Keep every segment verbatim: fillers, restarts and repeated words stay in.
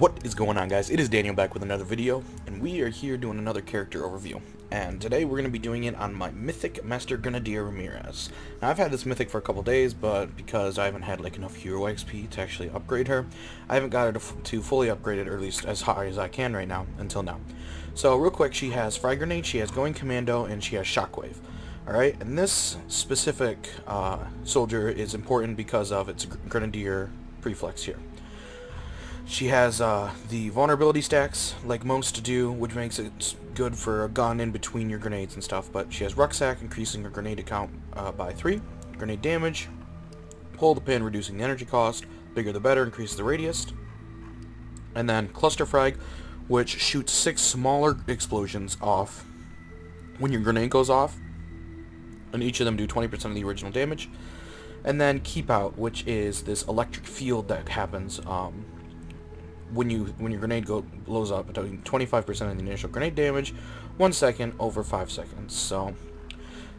What is going on, guys? It is Daniel back with another video, and we are here doing another character overview. And today we're going to be doing it on my Mythic Master Grenadier Ramirez. Now, I've had this Mythic for a couple days, but because I haven't had like enough hero X P to actually upgrade her, I haven't got her to, to fully upgrade it, or at least as high as I can right now, until now. So real quick, she has Frag Grenade, she has Going Commando, and she has Shockwave. Alright, and this specific uh, soldier is important because of its Grenadier preflex here. She has uh, the vulnerability stacks, like most do, which makes it good for a gun in between your grenades and stuff, but she has Rucksack, increasing her grenade count uh, by three, grenade damage, Pull the Pin, reducing the energy cost, bigger the better, increases the radius, and then Cluster Frag, which shoots six smaller explosions off when your grenade goes off, and each of them do twenty percent of the original damage, and then Keep Out, which is this electric field that happens um, when you when your grenade go, blows up, doing twenty-five percent of the initial grenade damage, one second over five seconds. So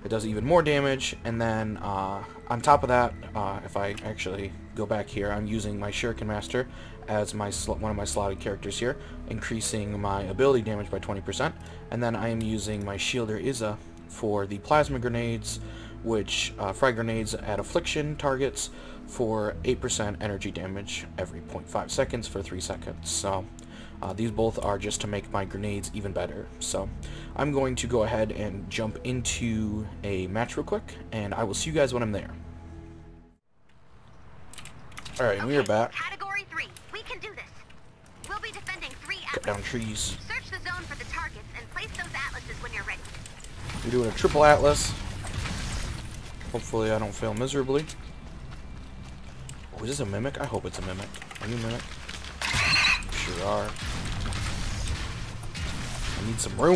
it does even more damage. And then uh, on top of that, uh, if I actually go back here, I'm using my Shuriken Master as my one of my slotted characters here, increasing my ability damage by twenty percent. And then I am using my shielder Iza for the plasma grenades, which uh, frag grenades at affliction targets for eight percent energy damage every zero point five seconds for three seconds. So uh, these both are just to make my grenades even better. So I'm going to go ahead and jump into a match real quick, and I will see you guys when I'm there. Alright, okay, we are back. Category three. We can do this. We'll be defending three atlases. Cut down trees. Search the zone for the targets and place those atlases when you're ready. We're doing a triple atlas. Hopefully I don't fail miserably. Oh, is this a mimic? I hope it's a mimic. Are you a mimic? You sure are. I need some room.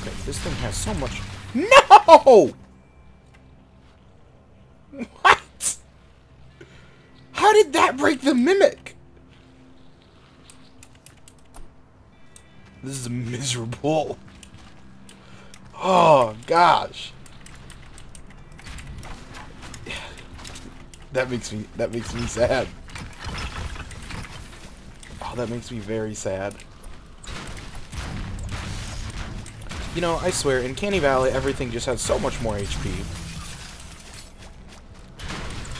Okay, this thing has so much... No! What? How did that break the mimic? This is miserable. Oh, gosh. That makes me, that makes me sad. Oh, that makes me very sad. You know, I swear, in Canny Valley, everything just has so much more H P.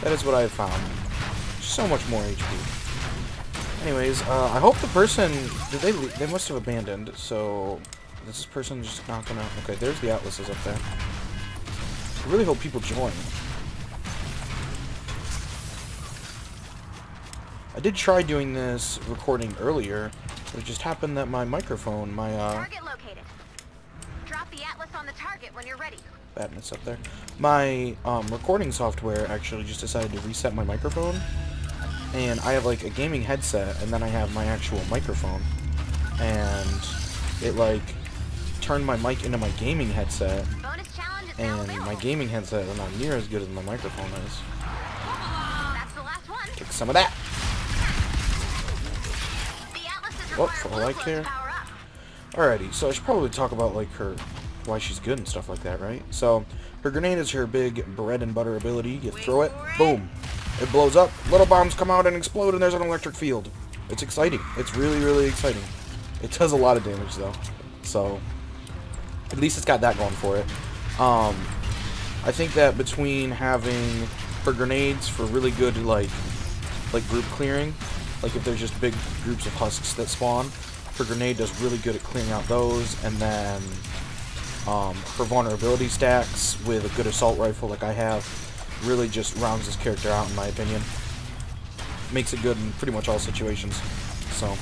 That is what I have found. So much more H P. Anyways, uh, I hope the person... Did they leave? They must have abandoned, so... This person just not gonna... Okay, there's the atlases up there. I really hope people join. I did try doing this recording earlier, but it just happened that my microphone, my uh... target located. Drop the atlas on the target when you're ready. Badness up there. My um, recording software actually just decided to reset my microphone, and I have like a gaming headset, and then I have my actual microphone, and it like turned my mic into my gaming headset, and my gaming headset is not near as good as my microphone is. That's the last one. Take some of that. What for all I care. Alrighty, so I should probably talk about like her, why she's good and stuff like that, right? So her grenade is her big bread and butter ability. You throw it, boom, it blows up. Little bombs come out and explode, and there's an electric field. It's exciting. It's really, really exciting. It does a lot of damage though. So, at least it's got that going for it. Um, I think that between having her grenades for really good, like, like group clearing, like if there's just big groups of husks that spawn, her grenade does really good at clearing out those, and then um, her vulnerability stacks with a good assault rifle like I have really just rounds this character out, in my opinion. Makes it good in pretty much all situations. So...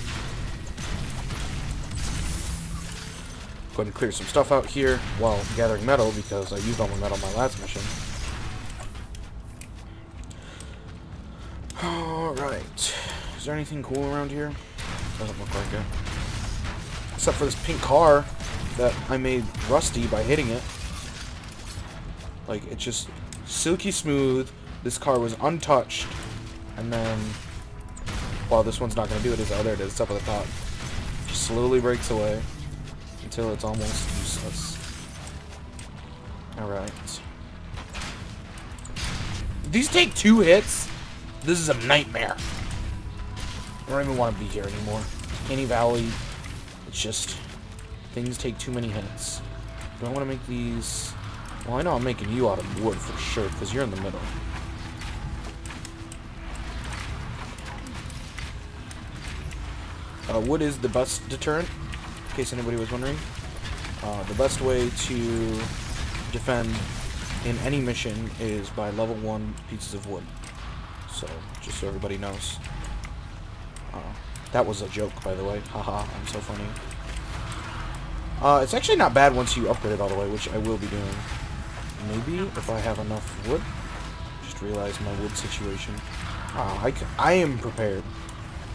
Go ahead and clear some stuff out here while gathering metal, because I used all my metal on my last mission. Alright. Is there anything cool around here? Doesn't look like it. Except for this pink car that I made rusty by hitting it. Like, it's just silky smooth. This car was untouched. And then... Well, this one's not going to do it. Is, oh, there it is. It's up at the top. Just slowly breaks away. Until it's almost useless. Alright. These take two hits? This is a nightmare. I don't even want to be here anymore. Canny Valley. It's just... things take too many hits. Do I want to make these... Well, I know I'm making you out of wood for sure, because you're in the middle. Uh, wood is the best deterrent, in case anybody was wondering. Uh, the best way to defend in any mission is by level one pieces of wood. So, just so everybody knows. Uh, that was a joke, by the way. Haha, I'm so funny. Uh, it's actually not bad once you upgrade it all the way, which I will be doing. Maybe, if I have enough wood. Just realized my wood situation. Ah, I, c I am prepared.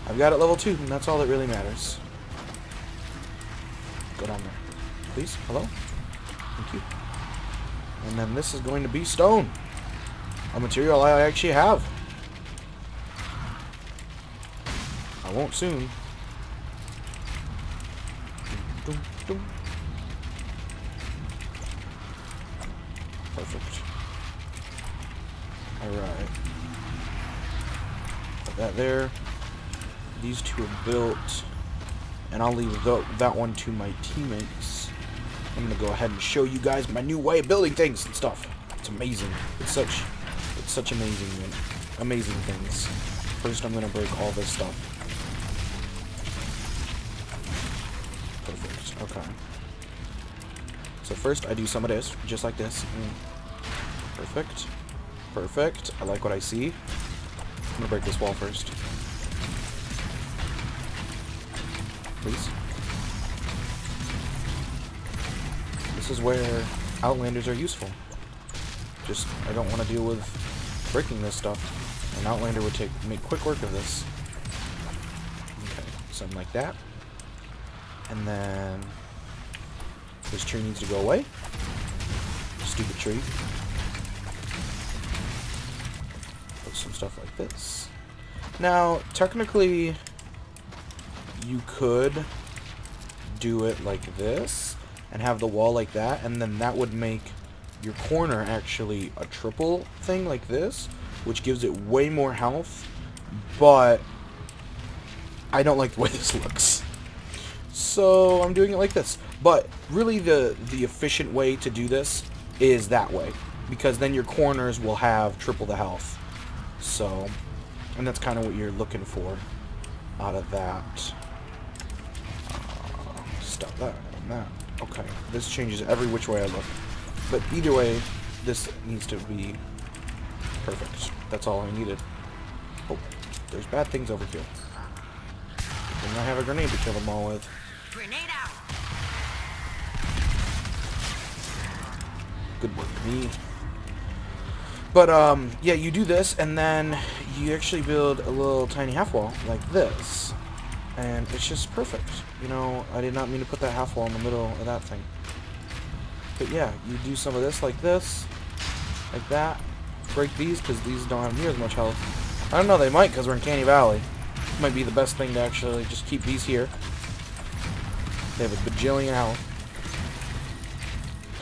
I've got it level two, and that's all that really matters. Go down there. Please? Hello? Thank you. And then this is going to be stone. A material I actually have. I won't soon. Perfect. Alright. Put that there. These two are built. And I'll leave the, that one to my teammates. I'm going to go ahead and show you guys my new way of building things and stuff. It's amazing. It's such it's such amazing, amazing things. First, I'm going to break all this stuff. Perfect. Okay. So first, I do some of this, just like this. Mm. Perfect. Perfect. I like what I see. I'm going to break this wall first. Please. This is where Outlanders are useful. Just, I don't want to deal with breaking this stuff. An Outlander would take make quick work of this. Okay, something like that. And then... this tree needs to go away. Stupid tree. Put some stuff like this. Now, technically... you could do it like this and have the wall like that, and then that would make your corner actually a triple thing like this, which gives it way more health, but I don't like the way this looks, so I'm doing it like this. But really the the efficient way to do this is that way, because then your corners will have triple the health. So, and that's kind of what you're looking for out of that. Stop that and that. Okay, this changes every which way I look. But either way, this needs to be perfect. That's all I needed. Oh, there's bad things over here. And I have a grenade to kill them all with. Grenade out. Good work, me. But um, yeah, you do this, and then you actually build a little tiny half wall like this. And it's just perfect. You know, I did not mean to put that half wall in the middle of that thing. But yeah, you do some of this like this, like that. Break these, because these don't have near as much health. I don't know, they might, because we're in Canny Valley. It might be the best thing to actually just keep these here. They have a bajillion health.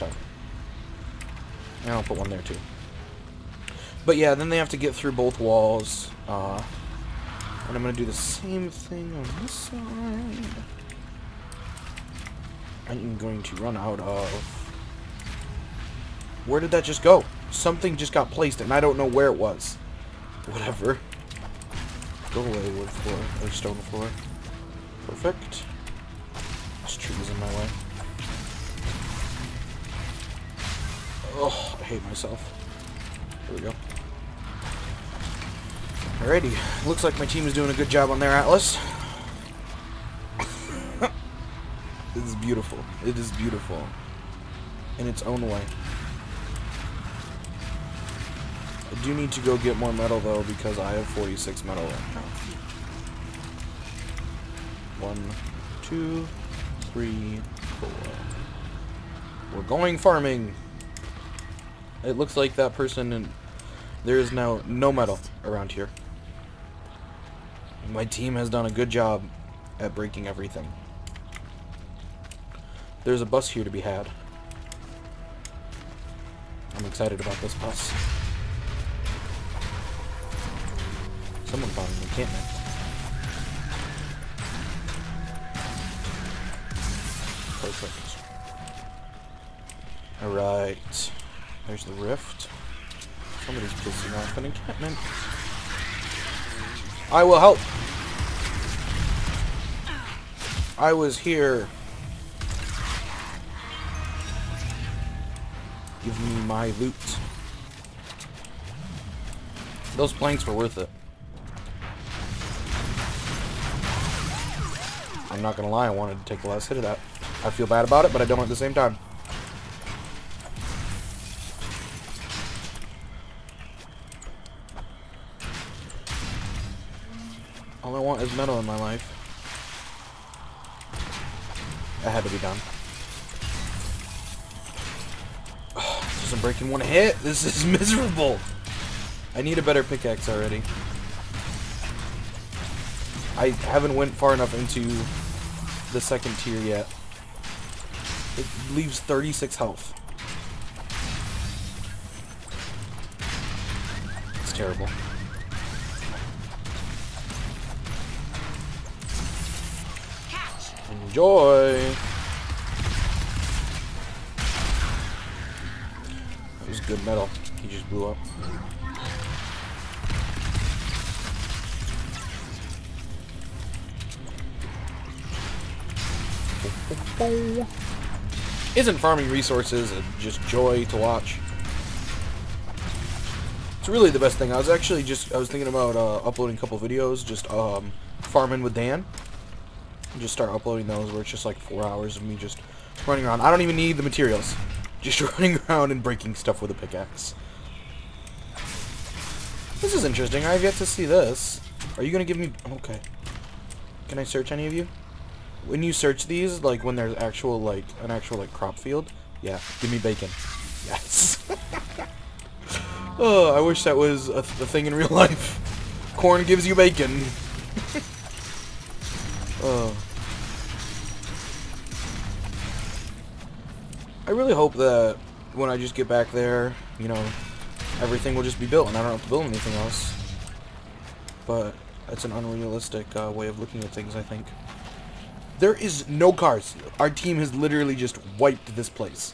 Okay. And I'll put one there, too. But yeah, then they have to get through both walls. Uh... And I'm going to do the same thing on this side. I'm going to run out of... Where did that just go? Something just got placed, and I don't know where it was. Whatever. Go away, wood floor. Or stone floor. Perfect. This tree is in my way. Oh, I hate myself. There we go. Alrighty, looks like my team is doing a good job on their atlas. It is beautiful. It is beautiful. In its own way. I do need to go get more metal, though, because I have forty-six metal right now. One, two, three, four. We're going farming! It looks like that person in... There is now no metal around here. My team has done a good job at breaking everything. There's a bus here to be had. I'm excited about this bus. Someone bought an encampment. Perfect. Alright. There's the rift. Somebody's pissing off an encampment. I will help! I was here. Give me my loot. Those planks were worth it. I'm not gonna lie, I wanted to take the last hit of that. I feel bad about it, but I don't at the same time. All I want is metal in my life. That had to be done. I'm breaking one hit. This is miserable. I need a better pickaxe already. I haven't went far enough into the second tier yet. It leaves thirty-six health. It's terrible. Catch. Enjoy. Was good metal. He just blew up. Isn't farming resources just joy to watch? It's really the best thing. I was actually just, I was thinking about uh, uploading a couple videos, just um, farming with Dan. Just start uploading those where it's just like four hours of me just running around. I don't even need the materials. Just running around and breaking stuff with a pickaxe. This is interesting. I've yet to see this. Are you going to give me... Okay. Can I search any of you? When you search these, like, when there's actual, like, an actual, like, crop field, yeah, give me bacon. Yes. Oh, I wish that was a, th a thing in real life. Corn gives you bacon. Oh. I really hope that when I just get back there, you know, everything will just be built and I don't have to build anything else. But that's an unrealistic uh, way of looking at things, I think. There is no cars. Our team has literally just wiped this place.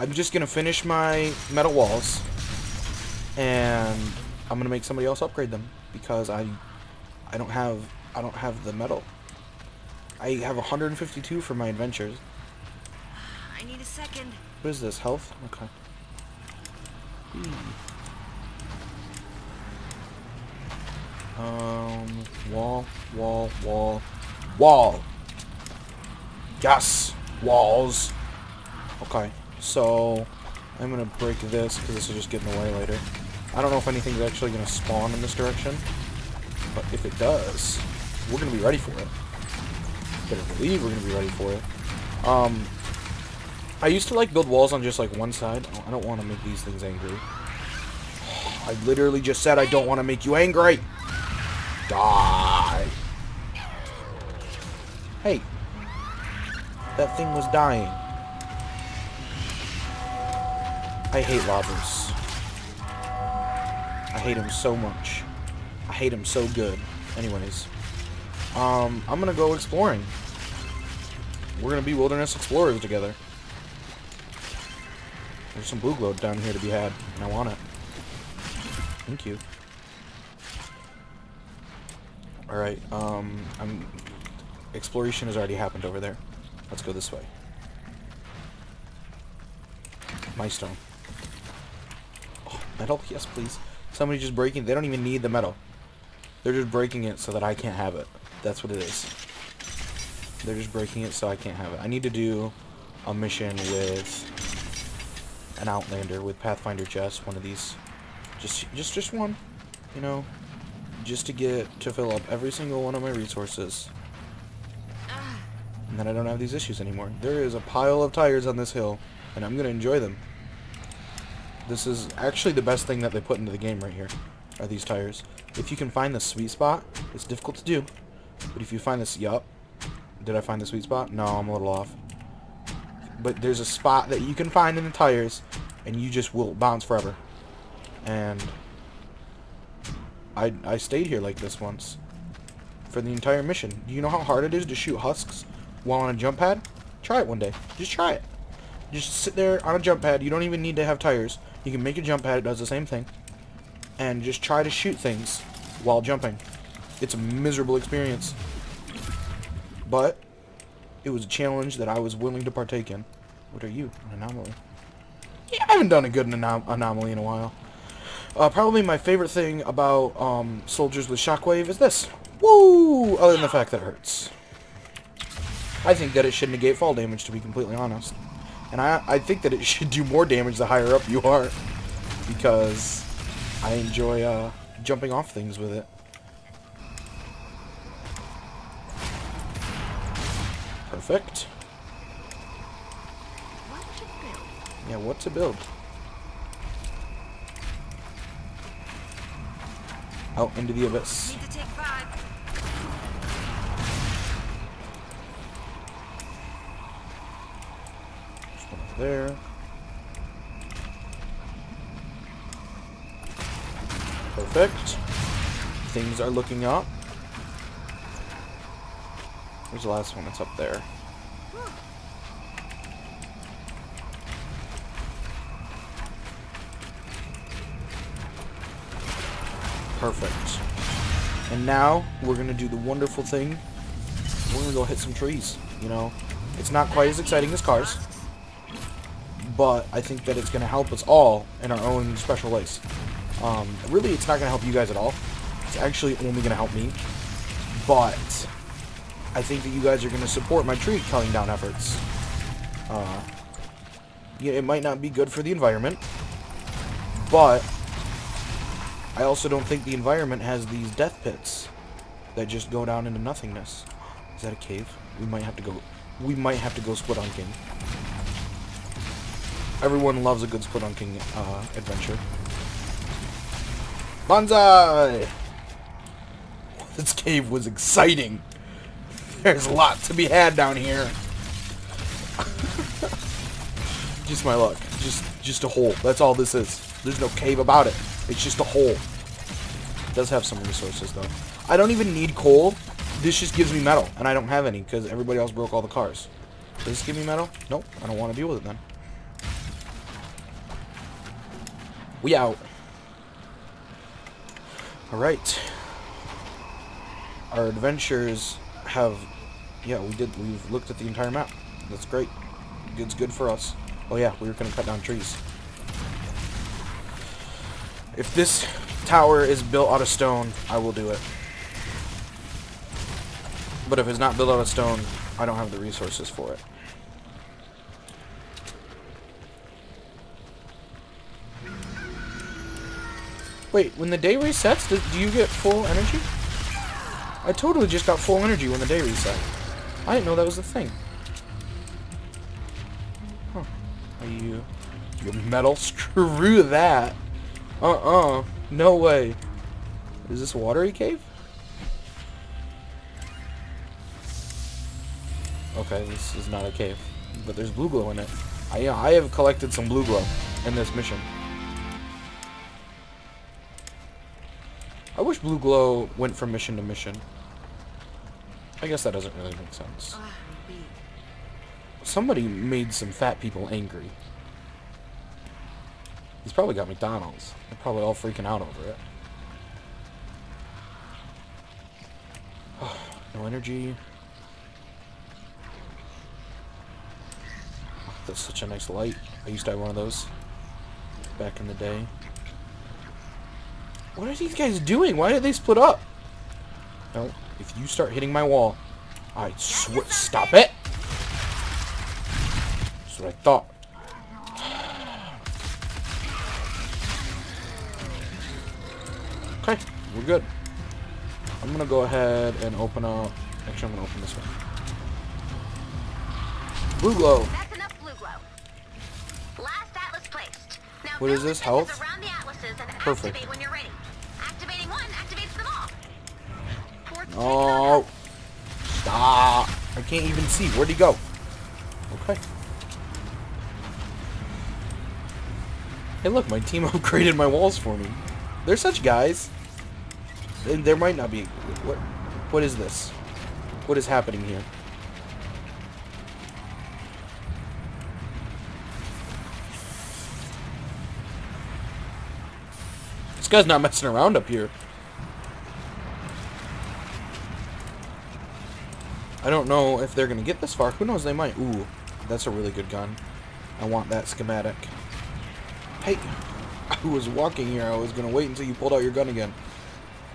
I'm just going to finish my metal walls. And I'm going to make somebody else upgrade them. Because I, I, don't have, I don't have the metal. I have one hundred fifty-two for my adventures. I need a second. What is this? Health? Okay. Hmm. Um. Wall. Wall. Wall. Wall. Yes. Walls. Okay. So I'm gonna break this because this will just get in the way later. I don't know if anything's actually gonna spawn in this direction, but if it does, we're gonna be ready for it. Better believe we're gonna be ready for it. Um. I used to, like, build walls on just, like, one side. Oh, I don't want to make these things angry. I literally just said I don't want to make you angry! Die! Hey! That thing was dying. I hate lavas. I hate them so much. I hate them so good. Anyways. Um, I'm gonna go exploring. We're gonna be wilderness explorers together. There's some blue glow down here to be had, and I want it. Thank you. Alright, um, I'm... Exploration has already happened over there. Let's go this way. My stone. Oh, metal? Yes, please. Somebody just breaking... They don't even need the metal. They're just breaking it so that I can't have it. That's what it is. They're just breaking it so I can't have it. I need to do a mission with... an Outlander with Pathfinder Chest, one of these, just, just, just one, you know, just to get, to fill up every single one of my resources, and then I don't have these issues anymore. There is a pile of tires on this hill, and I'm gonna enjoy them. This is actually the best thing that they put into the game right here, are these tires. If you can find the sweet spot, it's difficult to do, but if you find this, yup, did I find the sweet spot? No, I'm a little off. But there's a spot that you can find in the tires, and you just will bounce forever. And I, I stayed here like this once for the entire mission. Do you know how hard it is to shoot husks while on a jump pad? Try it one day. Just try it. Just sit there on a jump pad. You don't even need to have tires. You can make a jump pad. It does the same thing. And just try to shoot things while jumping. It's a miserable experience. But it was a challenge that I was willing to partake in. What are you? An anomaly. Yeah, I haven't done a good anom anomaly in a while. Uh, probably my favorite thing about um, soldiers with Shockwave is this. Woo! Other than the fact that it hurts. I think that it should negate fall damage, to be completely honest. And I, I think that it should do more damage the higher up you are. Because I enjoy uh, jumping off things with it. Perfect. What to build? Yeah, what to build? Out into the abyss. Need to take five. Just one over there. Perfect. Things are looking up. Where's the last one? It's up there. Perfect. And now we're gonna do the wonderful thing. We're gonna go hit some trees. You know, it's not quite as exciting as cars, but I think that it's gonna help us all in our own special ways. Um, really, it's not gonna help you guys at all. It's actually only gonna help me. But I think that you guys are going to support my tree culling down efforts. Uh, yeah, it might not be good for the environment, but I also don't think the environment has these death pits that just go down into nothingness. Is that a cave? We might have to go. We might have to go split hunting. Everyone loves a good split hunting uh, adventure. Banzai! This cave was exciting. There's a lot to be had down here. Just my luck. Just just a hole. That's all this is. There's no cave about it. It's just a hole. It does have some resources, though. I don't even need coal. This just gives me metal, and I don't have any because everybody else broke all the cars. Does this give me metal? Nope. I don't want to deal with it, then. We out. All right. Our adventures... have yeah we did we've looked at the entire map. That's great. It's good for us. Oh yeah, we were gonna cut down trees. If this tower is built out of stone, I will do it, but if it's not built out of stone, I don't have the resources for it. Wait, when the day resets, do, do you get full energy? I totally just got full energy when the day reset. I didn't know that was a thing. Huh. Are you... you metal? Screw that! Uh-uh. No way. Is this a watery cave? Okay, this is not a cave. But there's blue glow in it. I, I have collected some blue glow in this mission. I wish blue glow went from mission to mission. I guess that doesn't really make sense. Somebody made some fat people angry. He's probably got McDonald's. They're probably all freaking out over it. Oh, no energy. Oh, that's such a nice light. I used to have one of those back in the day. What are these guys doing? Why did they split up? No. If you start hitting my wall, I swear. Stop it! That's what I thought. Okay, we're good. I'm gonna go ahead and open up. Actually, I'm gonna open this one. Blue glow. That's enough blue glow. Last atlas placed. Now what is this? Health? Perfect. Activate when you're ready. Activating one activates them all. No. Stop. I can't even see. Where'd he go? Okay. Hey, look. My team upgraded my walls for me. They're such guys. And there might not be. What? What is this? What is happening here? This guy's not messing around up here. I don't know if they're gonna get this far. Who knows? They might. Ooh, that's a really good gun. I want that schematic. Hey, I was walking here. I was gonna wait until you pulled out your gun again,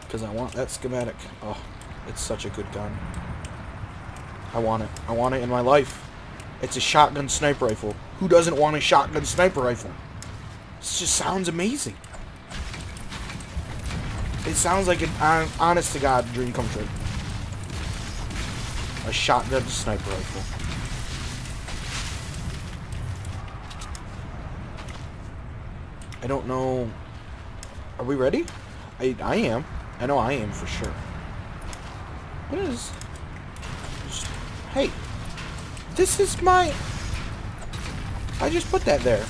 because I want that schematic. Oh, it's such a good gun. I want it. I want it in my life. It's a shotgun sniper rifle. Who doesn't want a shotgun sniper rifle? This just sounds amazing. It sounds like an honest-to-God dream come true. A shotgun sniper rifle. I don't know. Are we ready? I, I am. I know I am for sure. What is... Just, hey. This is my... I just put that there.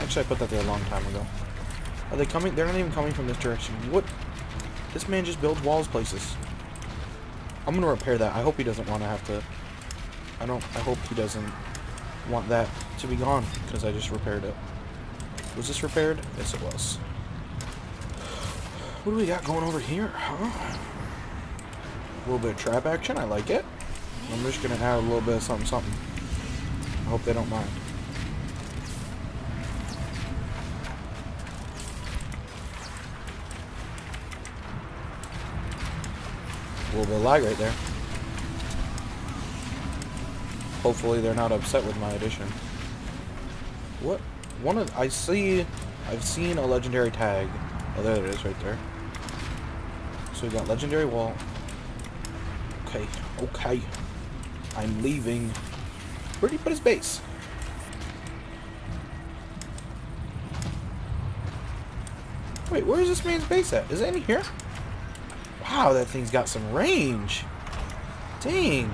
Actually, I put that there a long time ago. Are they coming? They're not even coming from this direction. What? This man just builds walls places. I'm gonna repair that. I hope he doesn't want to have to... I don't... I hope he doesn't want that to be gone, because I just repaired it. Was this repaired? Yes, it was. What do we got going over here, huh? A little bit of trap action. I like it. I'm just gonna add a little bit of something, something. I hope they don't mind. A little bit of lag right there. Hopefully they're not upset with my addition. What? One of I see I've seen a legendary tag. Oh, there it is right there. So we got legendary wall. Okay, okay. I'm leaving. Where did he put his base? Wait, where is this man's base at? Is it in here? Wow, that thing's got some range. Dang.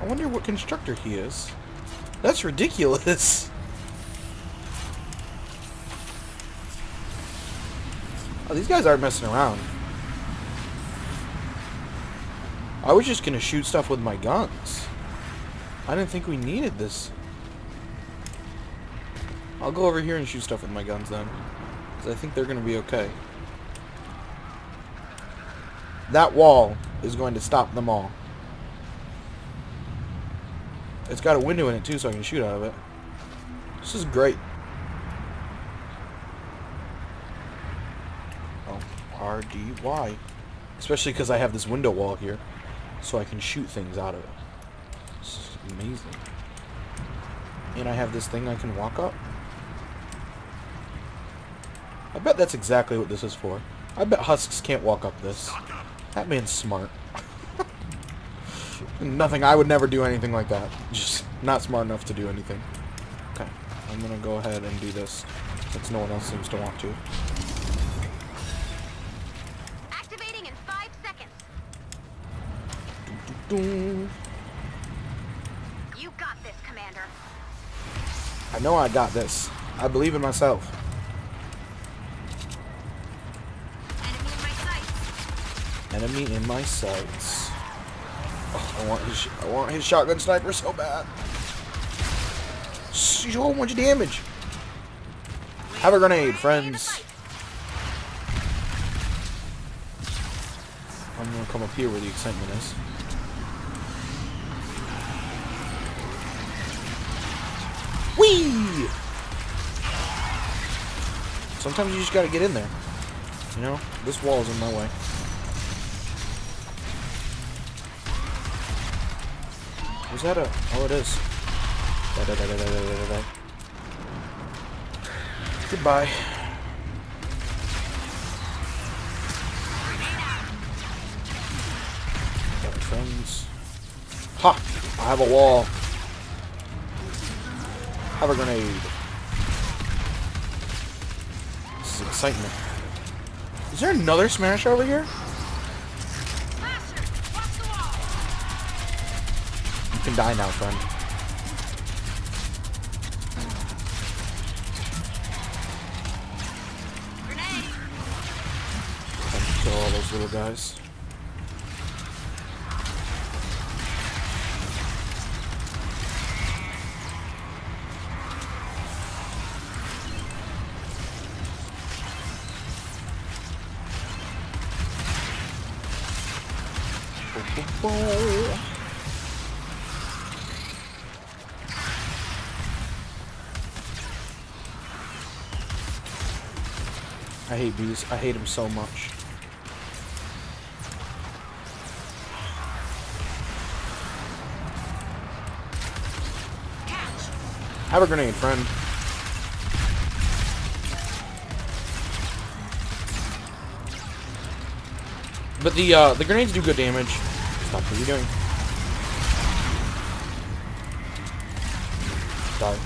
I wonder what constructor he is. That's ridiculous. Oh, these guys aren't messing around. I was just gonna shoot stuff with my guns. I didn't think we needed this. I'll go over here and shoot stuff with my guns then, because I think they're gonna be okay. That wall is going to stop them all. It's got a window in it too, so I can shoot out of it. This is great. Oh, R D Y. Especially because I have this window wall here, so I can shoot things out of it. This is amazing. And I have this thing I can walk up. I bet that's exactly what this is for. I bet husks can't walk up this. That man's smart. Nothing. I would never do anything like that. Just not smart enough to do anything. Okay. I'm going to go ahead and do this, since no one else seems to want to. Activating in five seconds. Doo, doo, doo. You got this, Commander. I know I got this. I believe in myself. Enemy in my sights. Oh, I want his, I want his shotgun sniper so bad. So much damage. Have a grenade, friends. I'm gonna come up here where the excitement is. Whee! Sometimes you just gotta get in there. You know, this wall is in my way. Is that a... Oh, it is. Da, da, da, da, da, da, da, da. Goodbye. Got friends. Ha! I have a wall. Have a grenade. This is excitement. Is there another smash over here? You can die now, friend. Grenade. kill all those little guys. I hate these. I hate them so much. Have a grenade, friend. But the uh, the grenades do good damage. Stop what you're doing. Sorry.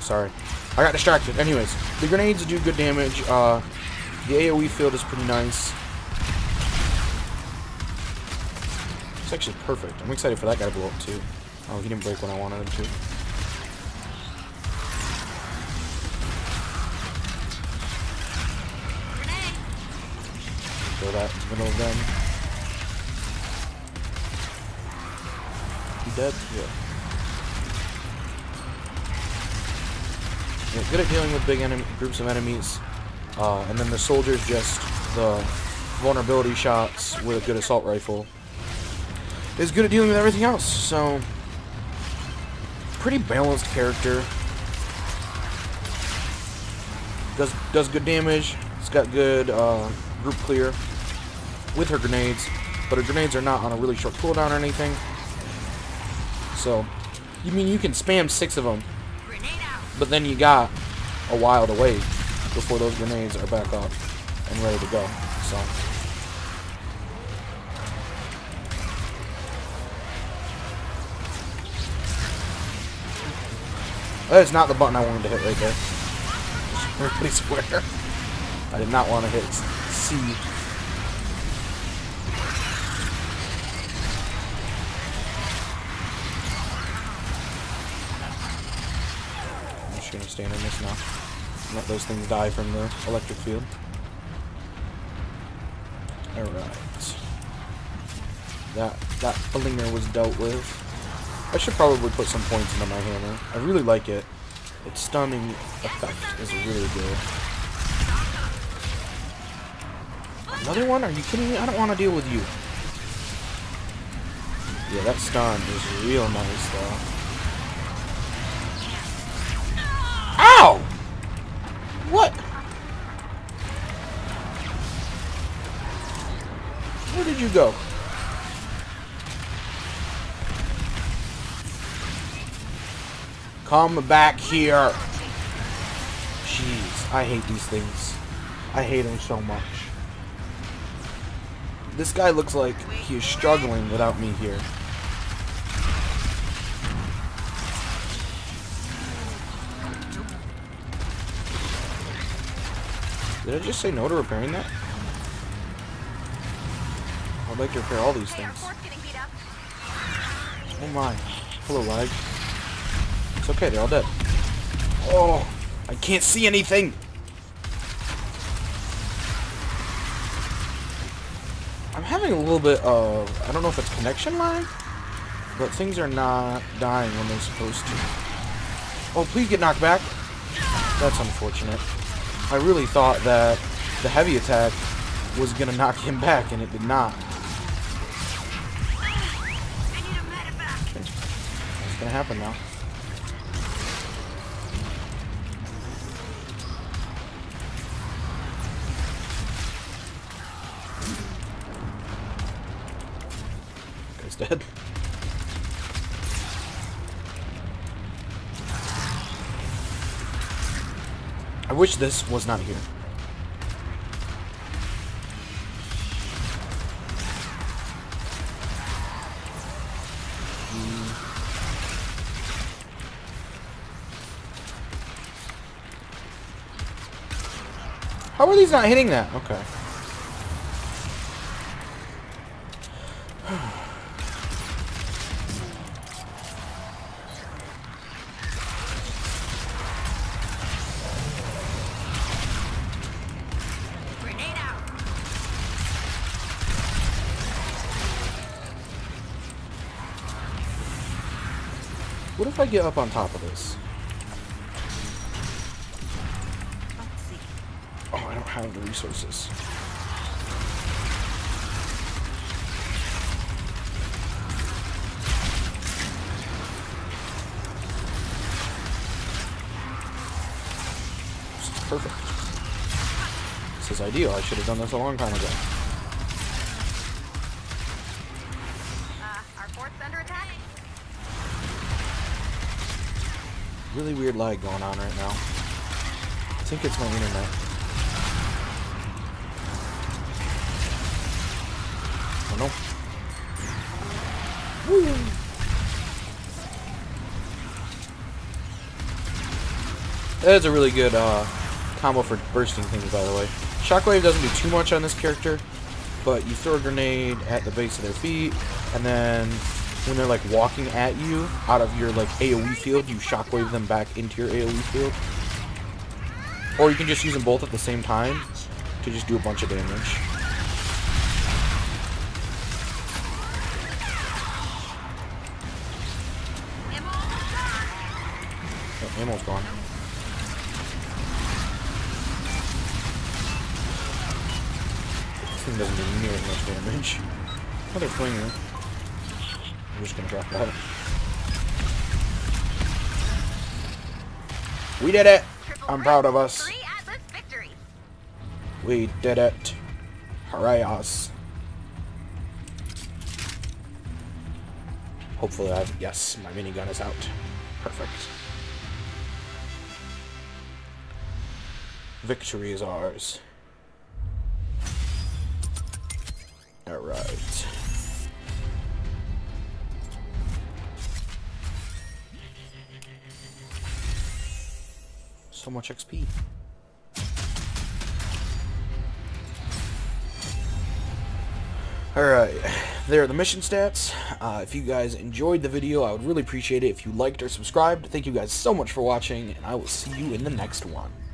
Sorry. I got distracted. Anyways, the grenades do good damage. Uh, the AoE field is pretty nice. It's actually perfect. I'm excited for that guy to blow up too. Oh, he didn't break when I wanted him to. Throw that in the middle of them. He dead? Yeah. Yeah. Good at dealing with big enemy groups of enemies. Uh, and then the soldiers just the vulnerability shots with a good assault rifle. Is good at dealing with everything else, so pretty balanced character. Does does good damage. It's got good uh, group clear with her grenades, but her grenades are not on a really short cooldown or anything. So, you mean you can spam six of them, but then you got a while to wait before those grenades are back up and ready to go. So, that is not the button I wanted to hit right there. Really swear. I did not want to hit C. I'm just gonna stand in this now. Let those things die from the electric field. Alright. That that blinger was dealt with. I should probably put some points into my hammer. I really like it. Its stunning effect is really good. Another one? Are you kidding me? I don't want to deal with you. Yeah, that stun is real nice though. Ow! What? Where did you go? Come back here. Jeez, I hate these things. I hate them so much. This guy looks like he is struggling without me here. Did I just say no to repairing that? I'd like to repair all these things. Oh my. Hello, lag. It's okay, they're all dead. Oh, I can't see anything! I'm having a little bit of, I don't know if it's connection lag, but things are not dying when they're supposed to. Oh, please get knocked back. That's unfortunate. I really thought that the heavy attack was going to knock him back, and it did not. Okay. What's going to happen now? That guy's dead. I wish this was not here. How are these not hitting that? Okay. What if I get up on top of this? Oh, I don't have the resources. This is perfect. This is ideal. I should have done this a long time ago. Really weird lag going on right now. I think it's my internet. Oh no. Woo! That is a really good uh, combo for bursting things, by the way. Shockwave doesn't do too much on this character, but you throw a grenade at the base of their feet, and then when they're like walking at you out of your like AoE field, you shockwave them back into your AoE field. Or you can just use them both at the same time to just do a bunch of damage. Oh, ammo's gone. This thing doesn't do near as much damage. Oh, they're playing it. I'm just gonna drop that. We did it! I'm proud of us. We did it. Hooray us. Hopefully I've... Yes, my minigun is out. Perfect. Victory is ours. Alright. So much X P. Alright, there are the mission stats. Uh, if you guys enjoyed the video, I would really appreciate it if you liked or subscribed. Thank you guys so much for watching, and I will see you in the next one.